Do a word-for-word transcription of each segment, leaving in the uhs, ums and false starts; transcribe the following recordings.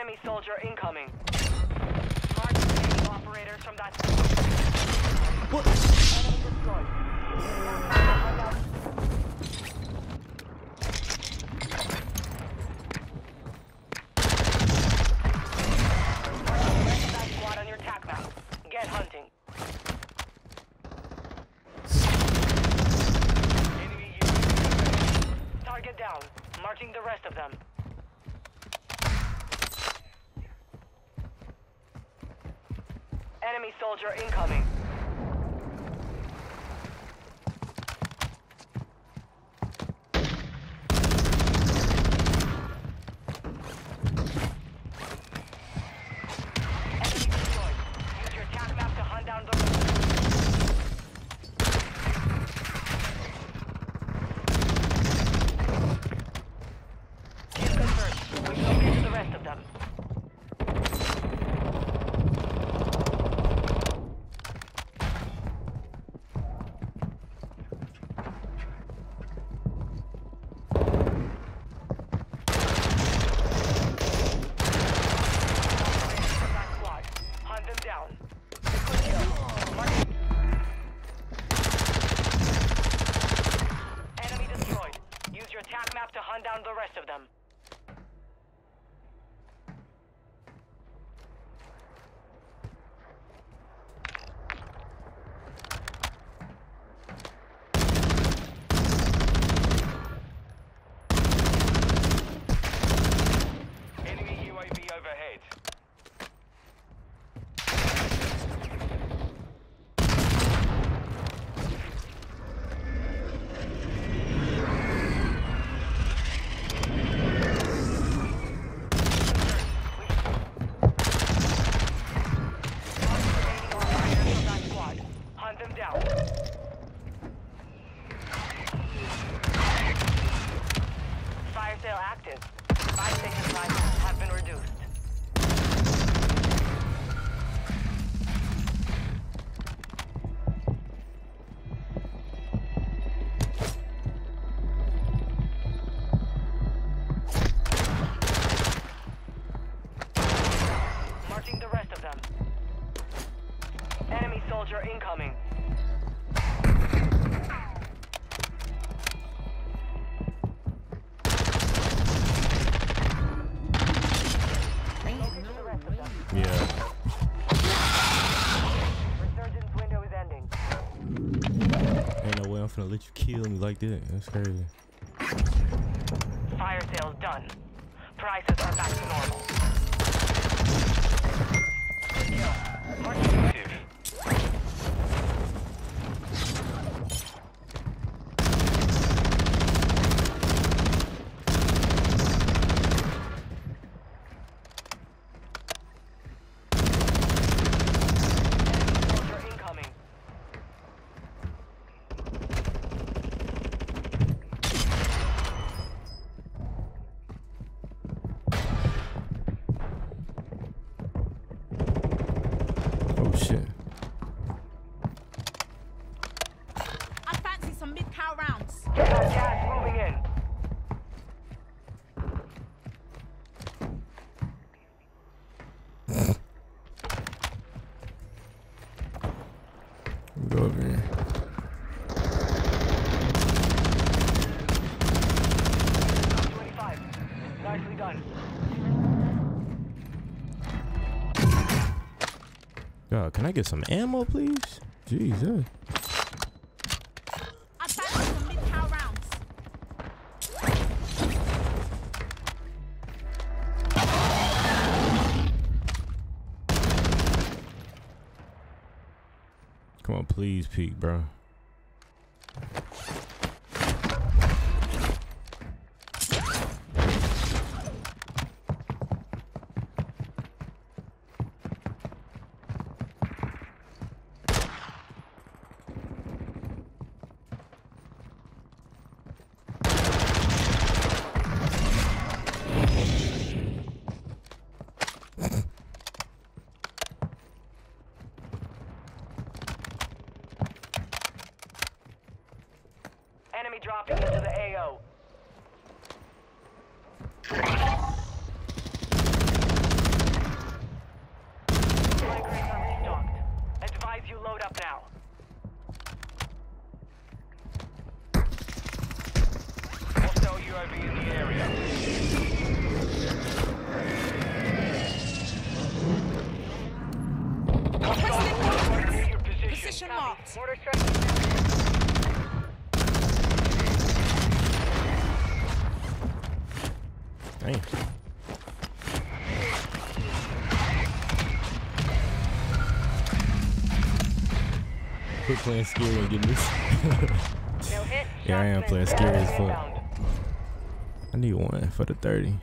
Enemy soldier incoming. Mark the operators from that. What? Enemy destroyed. Select that squad on your attack map. Get hunting. Enemy U A V. Target down. Marching the rest of them. Enemy soldier incoming. Incoming. Yeah. Resurgence window is ending. Ain't no way I'm finna let you kill me like that. That's crazy. Fire sales done. Prices are back to normal. God, can I get some ammo, please? Jesus. Come on, please peek, bro. Dropping into the A O. Mortar strike. Nice. Quit playing scary and get this. No hit. Yeah, I am playing scary as fuck. I need one for the thirty.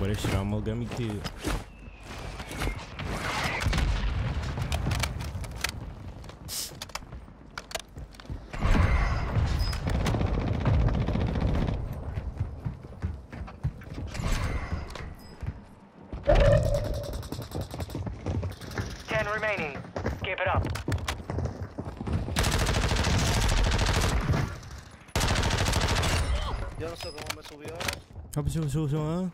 But that shit almost got me killed. ten remaining. Give it up. Hop zo zo zo hè.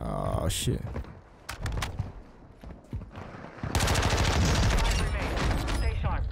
Oh shit. Stay sharp.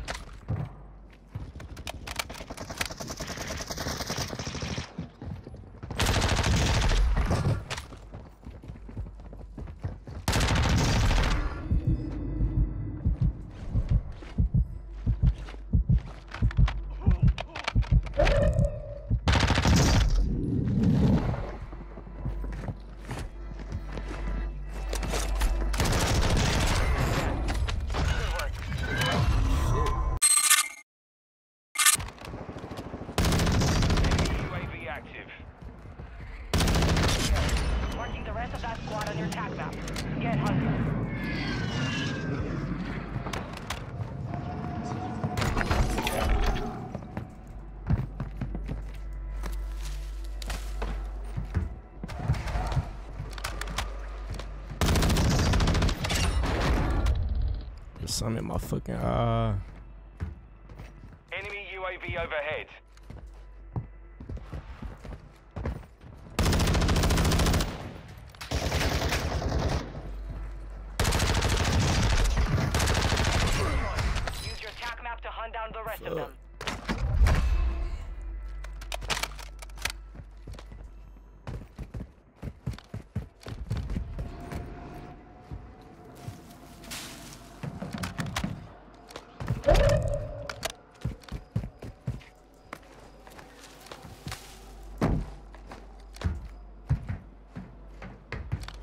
I'm in my fucking uh enemy U A V overhead. Use your attack map to hunt down the rest Fuck. of them.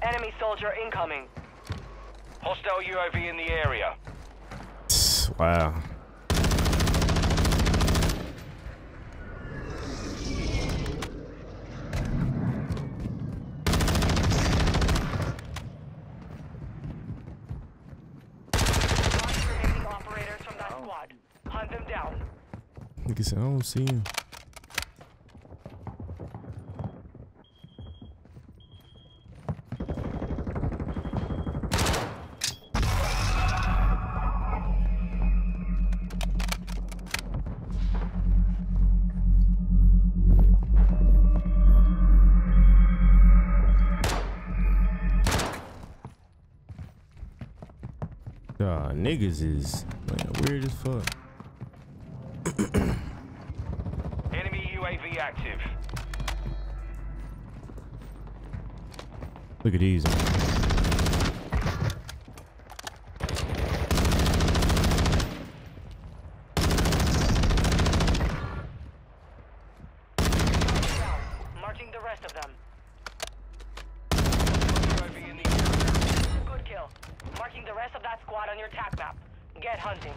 Enemy soldier incoming. Hostile U A V in the area. Wow. Remaining operators from that squad. Hunt them down. Like I said, I don't see him. Nah, niggas is like, weird as fuck. Enemy U A V active. Look at these. Marking the rest of them. U A V in the area. Good kill. Marking the rest of that squad on your attack map. Get hunting.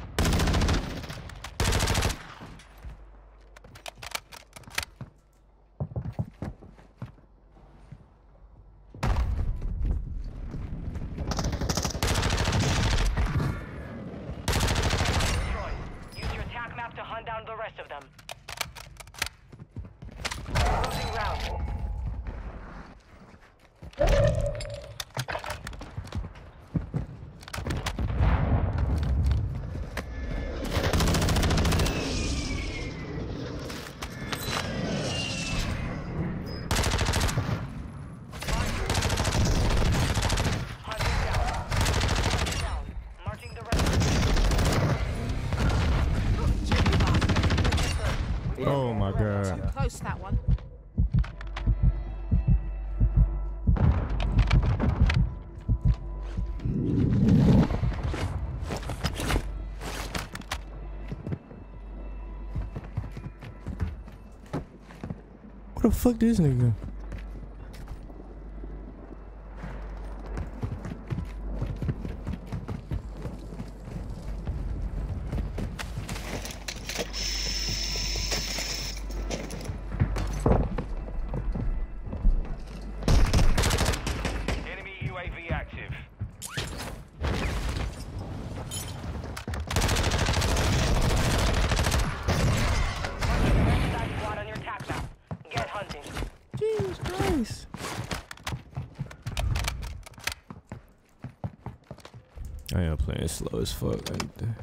Destroyed. Use your attack map to hunt down the rest of them. Losing round. the fuck did this nigga go? I am playing slow as fuck right there.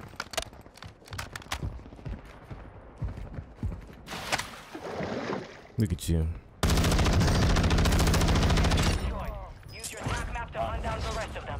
Look at you. Use your attack map to hunt down the rest of them.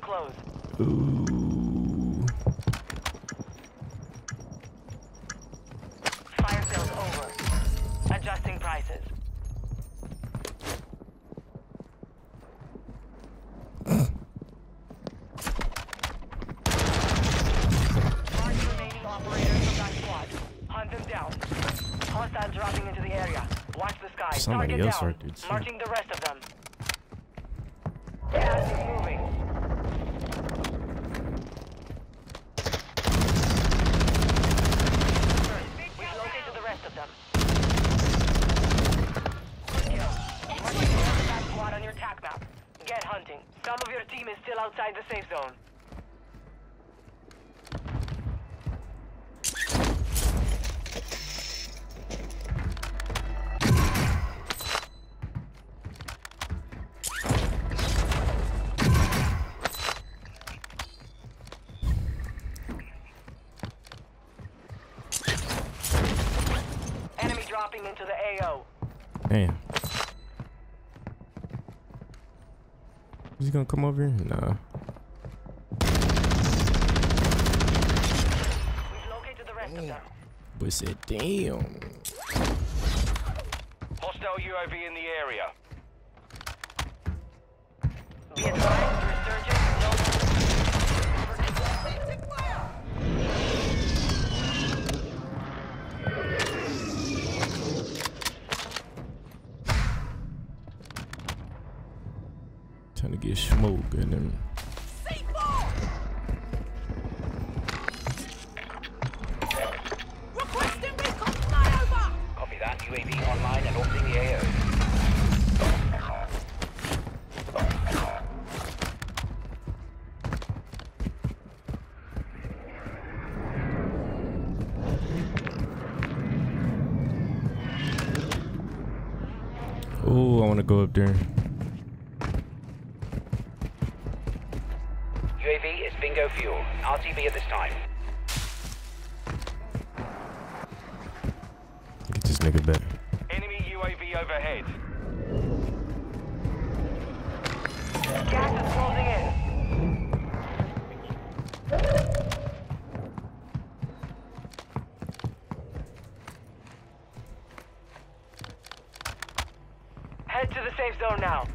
Close. Ooh. Fire sales over. Adjusting prices. Large remaining operators from that squad. Hunt them down. Hostile dropping into the area. Watch the sky. Somebody else down. Right, marching the rest of them. Gas is moving. Some of your team is still outside the safe zone. Enemy dropping into the A O. Damn. Is he gonna come over here? Nah. We've located the rest of them. But said, damn. Hostile U A V in the area. Be advised, trying to get smoked in him. Requesting recon fly over. Copy that. U A V online and opening the A O. Oh, I want to go up there. U A V is bingo fuel. R T B at this time. Get this nigga back. Enemy U A V overhead. Gas is closing in. Head to the safe zone now.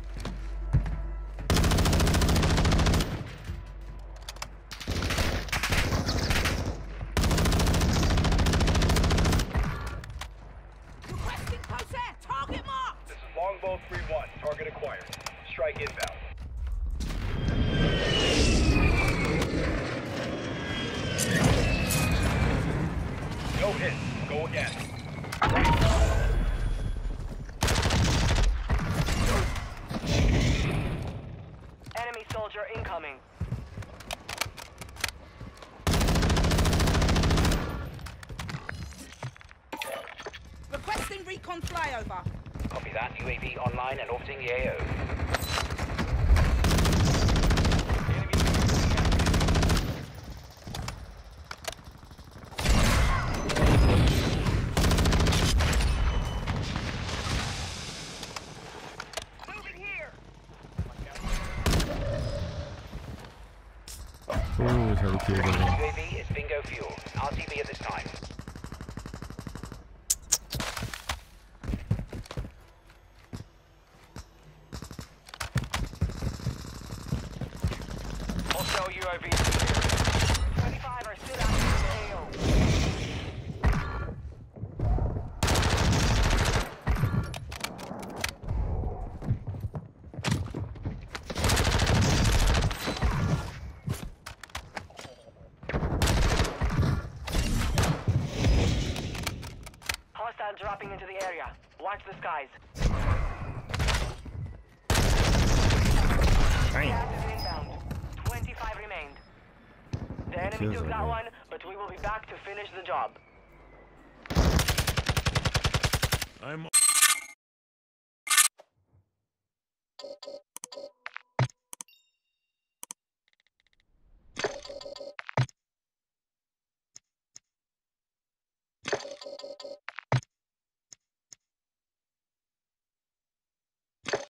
Longbow three one, target acquired. Strike inbound. soldier incoming. Requesting recon flyover. Copy that. U A V online and orbiting the A O. U A V is bingo fuel. R T B at this time. Hostile U A V. twenty-five are still dropping into the area. Watch the skies. Inbound. twenty-five remained. The enemy Feels took like that it. one, but we will be back to finish the job. I'm